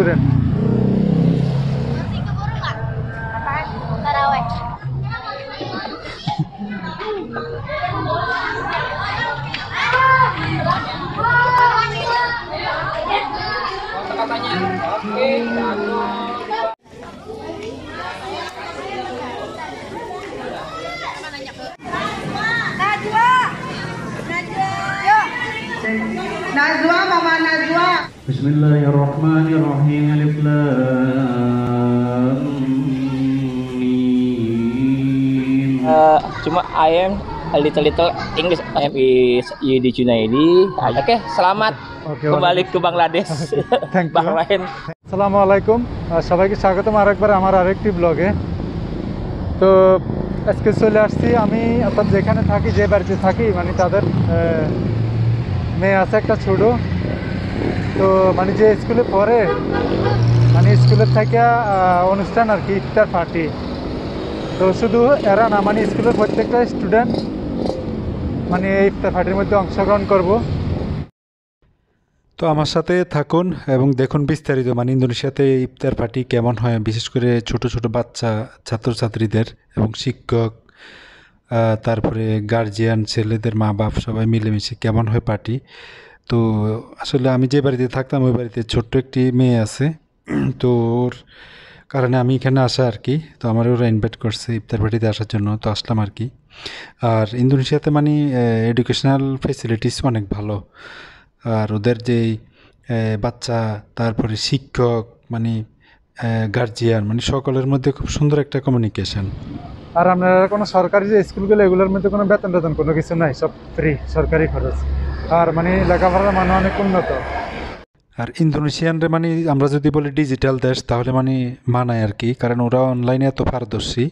itu deh. Nanti keburu nggak? Apaan? Taraweh. Kata-katanya, oke, satu. Najwa, Mama Najwa. Bismillahirrahmanirrahim. Alif Lam Mim. Cuma I am a little English. I am is Yudi Junaidi. Oke, selamat kembali ke Bangladesh. Thank you. Assalamualaikum. Sebagai sahabat Marak beramar arekti blog ya. To aske solarsi, kami atau jekhane thaki je barche thaki, mani tader. मैं ऐसा एक छोड़ो तो मानी जे स्कूले पढ़े मानी स्कूले था क्या अनुष्ठान अर्की इफ्तार पार्टी तो शुद्ध ऐरा ना मानी स्कूले पढ़ते क्या स्टूडेंट मानी इफ्तार पार्टी में तो अंशग्रहण कर बो तो आमासाते थाकुन एवं देखुन विस्तारित मानी इंडोनेशियाते इफ्तार पार्टी केमन हय विशेष करे छोटो-छोटो बच्चा छात्र-छात्रीदेर एवं शिक्षक তারপরে গার্জিয়ান ছেলেদের মা বাপ সবাই মিলেমিশে কেমন হয় পার্টি তো আসলে আমি যে বাড়িতে থাকতাম ওই বাড়িতে ছোট্ট একটি মেয়ে আছে তো ওর কারণে আমি এখানে আসা আর কি তো আমার ওরা ইনভাইট করছে ইফতার পার্টিতে আসার জন্য তো আসলাম আর কি আর ইন্দোনেশিয়াতে মানে এডুকেশনাল ফ্যাসিলিটিস অনেক ভালো আর ওদের যে বাচ্চা তারপরে শিক্ষক মানে গার্জিয়ান মানে সকলের মধ্যে খুব সুন্দর একটা কমিউনিকেশন আর আপনারা কোনো সরকারি যে স্কুলগুলো এগুলোর মধ্যে কোনো বেতন বেতন কোনো কিছু নাই সব ফ্রি সরকারি খরচ আর মানে লেখাপড়ার মান অনেক উন্নত আর ইন্দোনেশিয়ানরে মানে আমরা যদি বলি ডিজিটাল দেশ তাহলে মানে মানায় আর কি কারণ ওরা অনলাইনে এত পারদর্শী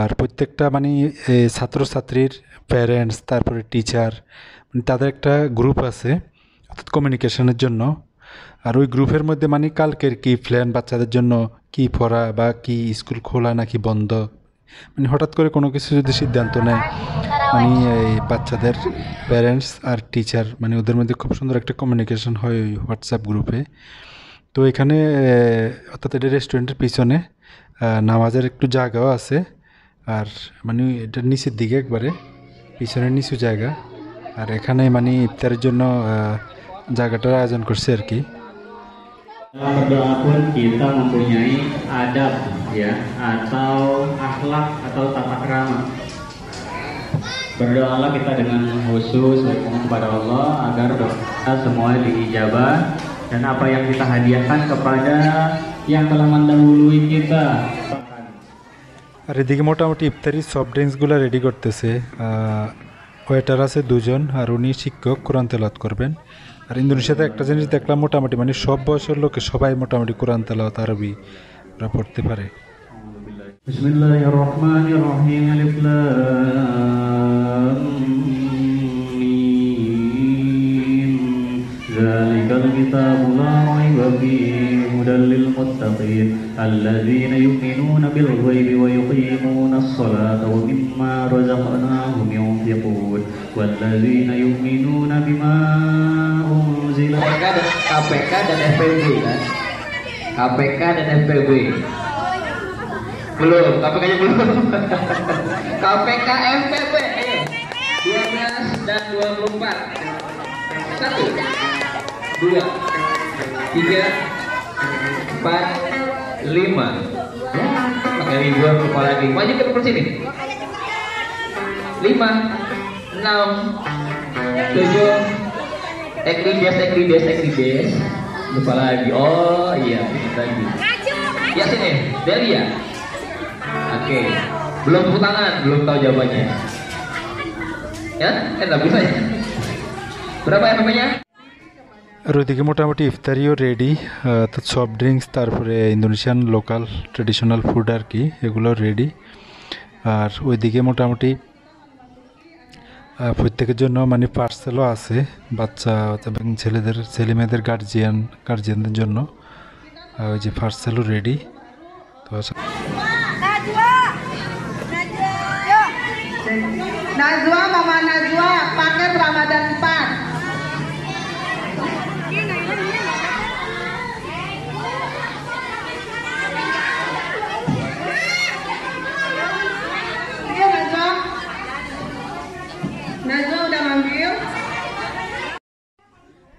আর প্রত্যেকটা মানে ছাত্রছাত্রীর প্যারেন্টস তারপরে টিচার মানে তাদের একটা গ্রুপ আছে অর্থাৎ কমিউনিকেশনের জন্য আর ওই গ্রুপের মধ্যে মানে কালকের কি প্ল্যান বাচ্চাদের জন্য কি পড়া বা কি স্কুল খোলা নাকি বন্ধ মানে হঠাৎ করে কোনো কিছু যদি সিদ্ধান্ত নেয় মানে এই বাচ্চাদের প্যারেন্টস আর টিচার মানে ওদের মধ্যে খুব সুন্দর একটা কমিউনিকেশন হয় ওই হোয়াটসঅ্যাপ গ্রুপে তো এখানে অর্থাৎ এটা রেস্টুরেন্টের পিছনে নামাজের একটু জায়গাও আছে আর মানে এটা নিচের দিকে একবারে পিছনের নিচু জায়গা আর এখানে মানে ইফতারের জন্য জায়গাটার আয়োজন করছে আর কি berdoa pun kita mempunyai adab ya atau akhlak atau tata krama. Berdoalah kita dengan khusus kepada Allah agar doa semua diijabah dan apa yang kita hadiahkan kepada yang telah mendahului kita. Ar edige motamoti iftari soft drinks gula ready korteche. Waiter ache dujon ar uni shikkhok Quran tilawaat korben. আর ইন্দোনেশিয়াতে একটা জিনিস দেখলাম মোটামুটি মানে সব বয়সের লোকে সবাই মোটামুটি কোরআন তেলাওয়াত আরবি ওরা পড়তে পারে বিসমিল্লাহির রহমানির রহিম আলিফ লাম মিম যালিকাল কিতাবু লা রাইবা ফিহি হুদাল লিল মুত্তাকিন আল্লাযীনা ইউমিনুনা বিল গায়বি ওয়া ইয়ুকিমুনাস সালাতা ওয়া মিম্মা রাযাকনাহুম ইউনফিকুন ওয়াল্লাযীনা ইউমিনুনা বিমা KPK dan FPB kan? KPK dan FPB belum, KPK-nya belum KPK, FPB 12 dan 24 1 2 3 4 5 pakai ribuan kepala lagi maju ke depan sini 5 6 7 Eklides, lupa lagi. Oh iya, lagi. Ya sini, Delia. Oke, belum tepuk tangan, belum tahu jawabannya. Ya, nggak bisa ya. Berapa FPB-nya? Rudike মোটামুটি ইফতারিও ready, তো soft drinks তারপরে Indonesian local traditional food আর কি, এগুলো ready. আর ওইদিকে মোটামুটি প্রত্যেকের জন্য মানে পার্সেলও আছে বাচ্চা এবং ছেলেদের ছেলে মেয়েদের গার্জিয়ানদের জন্য ওই যে পার্সেলও রেডি তো নাজওয়া মামা নাজওয়া paket Ramadan 4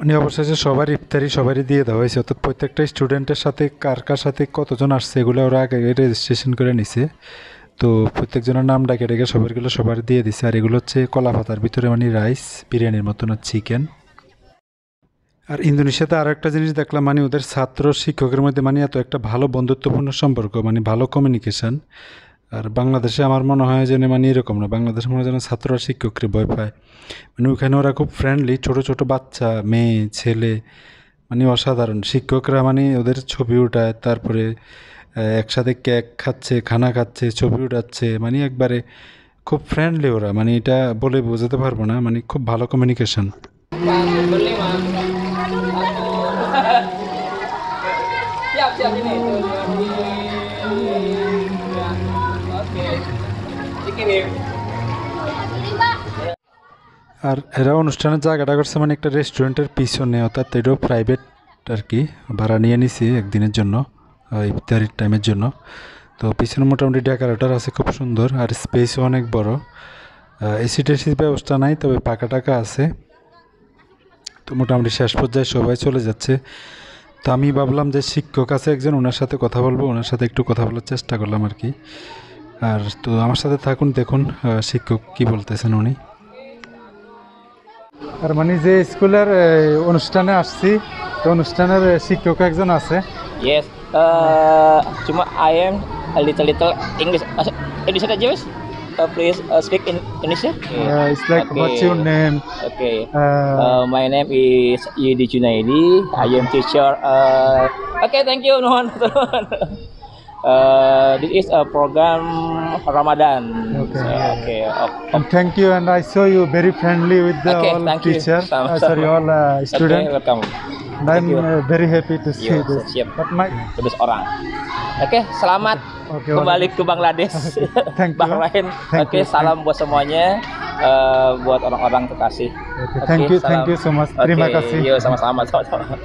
মানে অবশেষে সবার ইফতারি সবারই দিয়ে দেওয়া হয়েছে, অর্থাৎ প্রত্যেকটা স্টুডেন্টের সাথে কার সাথে কতজন আসছে এগুলো ওরা আগে রেজিস্ট্রেশন করে নিছে। তো প্রত্যেকজনের নাম ডাকে ডেকে সবারগুলো সবার দিয়ে দিছে। আর এগুলো হচ্ছে কলা পাতার ভিতরে মানে রাইস বিরিয়ানির মতন চিকেন। আর ইন্দোনেশিয়াতে আরও একটা জিনিস দেখলাম, মানে ওদের ছাত্র শিক্ষকের মধ্যে মানে এত একটা ভালো বন্ধুত্বপূর্ণ সম্পর্ক, মানে ভালো কমিউনিকেশন। আর বাংলাদেশে আমার মনে হয় যেন মানে এরকম না, বাংলাদেশে মনে হয় যেন ছাত্ররা শিক্ষককে ভয় পায়, মানে ওখানে ওরা খুব ফ্রেন্ডলি। ছোটো ছোটো বাচ্চা মেয়ে ছেলে মানে অসাধারণ, শিক্ষকরা মানে ওদের ছবি ওঠায়, তারপরে একসাথে কেক খাচ্ছে, খানা খাচ্ছে, ছবি উঠাচ্ছে, মানে একবারে খুব ফ্রেন্ডলি ওরা, মানে এটা বলে বোঝাতে পারবো না, মানে খুব ভালো কমিউনিকেশন। আর এরা অনুষ্ঠানের জায়গাটা করছে মানে একটা রেস্টুরেন্টের পিছনে, অর্থাৎ এটাও প্রাইভেট আর কি, ভাড়া নিয়ে নিছি একদিনের জন্য ইফতারির টাইমের জন্য। তো পিছনে মোটামুটি ডেকোরেটর আছে খুব সুন্দর, আর স্পেসও অনেক বড়। এসি টেসির ব্যবস্থা নাই, তবে পাকা টাকা আছে। তো মোটামুটি শেষ পর্যায়ে সবাই চলে যাচ্ছে। তো আমি ভাবলাম যে শিক্ষক আছে একজন, ওনার সাথে কথা বলবো, ওনার সাথে একটু কথা বলার চেষ্টা করলাম আর কি। আর তো আমার সাথে থাকুন, দেখুন শিক্ষক কি বলতেছেন উনি। আর মানে যে স্কুলের অনুষ্ঠানে আসছি, তো অনুষ্ঠানের শিক্ষক একজন আছে। Yes, cuma I am a little English. Indonesia aja wes. Please speak in Indonesia. It's like okay. What's your name? Okay. My name is Yudi Junaidi. I am teacher. Okay, thank you, Nuhon. This is a program Ramadan. Okay. So, okay. Thank you, and I saw you very friendly with the okay, all teacher. Sorry, all student. Okay, welcome. I'm very happy to see you, this. Siap. But my terus orang. Oke, selamat okay, kembali ke Bangladesh. Okay, Bahrain. Oke, salam buat semuanya, buat orang-orang terkasih. Okay, thank you so much. Terima kasih. Yo, sama-sama.